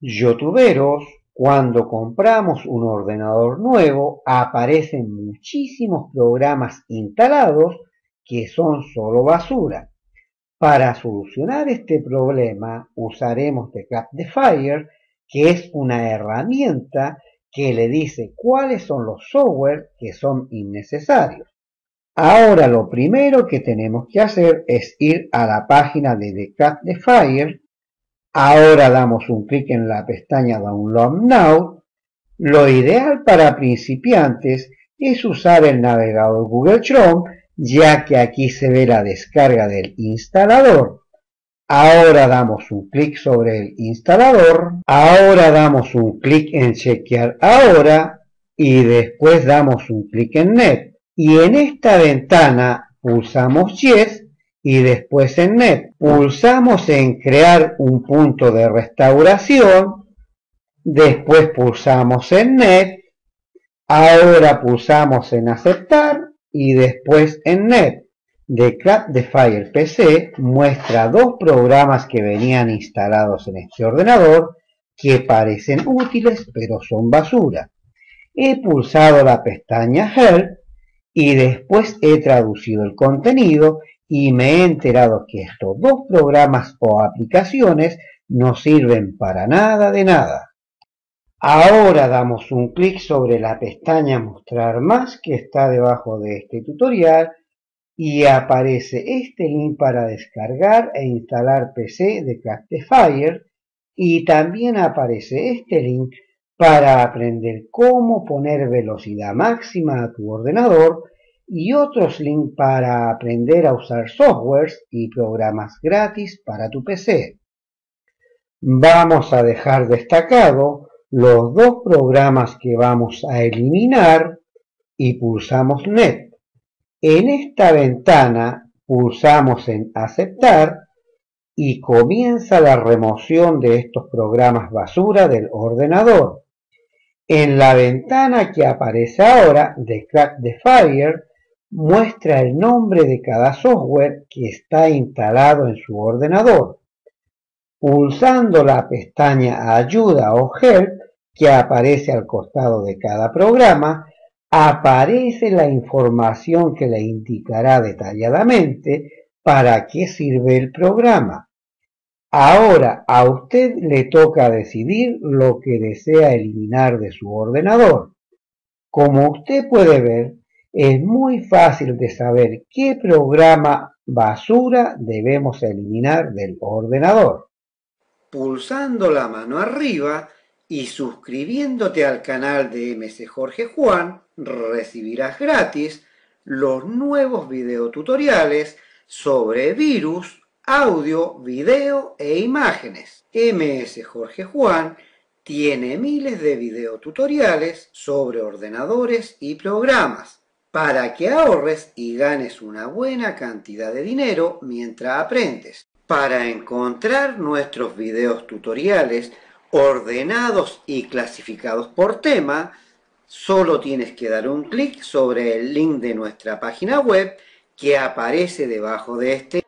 Youtuberos, cuando compramos un ordenador nuevo, aparecen muchísimos programas instalados que son solo basura. Para solucionar este problema usaremos Crack the Fire, que es una herramienta que le dice cuáles son los software que son innecesarios. Ahora lo primero que tenemos que hacer es ir a la página de Crack the Fire. Ahora damos un clic en la pestaña Download Now. Lo ideal para principiantes es usar el navegador Google Chrome, ya que aquí se ve la descarga del instalador. Ahora damos un clic sobre el instalador. Ahora damos un clic en Chequear ahora y después damos un clic en Net. Y en esta ventana pulsamos Yes y después en Net. Pulsamos en Crear un punto de restauración. Después pulsamos en Net. Ahora pulsamos en Aceptar. Y después en Net. Crack the Fire PC muestra dos programas que venían instalados en este ordenador que parecen útiles pero son basura. He pulsado la pestaña Help y después he traducido el contenido y me he enterado que estos dos programas o aplicaciones no sirven para nada de nada. Ahora damos un clic sobre la pestaña Mostrar más que está debajo de este tutorial y aparece este link para descargar e instalar PC de Crack the Fire, y también aparece este link para aprender cómo poner velocidad máxima a tu ordenador y otros links para aprender a usar softwares y programas gratis para tu PC. Vamos a dejar destacado los dos programas que vamos a eliminar y pulsamos Net. En esta ventana pulsamos en Aceptar y comienza la remoción de estos programas basura del ordenador. En la ventana que aparece ahora de Crack the Fire muestra el nombre de cada software que está instalado en su ordenador. Pulsando la pestaña Ayuda o Help que aparece al costado de cada programa, aparece la información que le indicará detalladamente para qué sirve el programa. Ahora a usted le toca decidir lo que desea eliminar de su ordenador. Como usted puede ver, es muy fácil de saber qué programa basura debemos eliminar del ordenador. Pulsando la mano arriba y suscribiéndote al canal de Msjorgejuan, recibirás gratis los nuevos videotutoriales sobre virus, audio, video e imágenes. Msjorgejuan tiene miles de videotutoriales sobre ordenadores y programas para que ahorres y ganes una buena cantidad de dinero mientras aprendes. Para encontrar nuestros videos tutoriales ordenados y clasificados por tema, solo tienes que dar un clic sobre el link de nuestra página web que aparece debajo de este.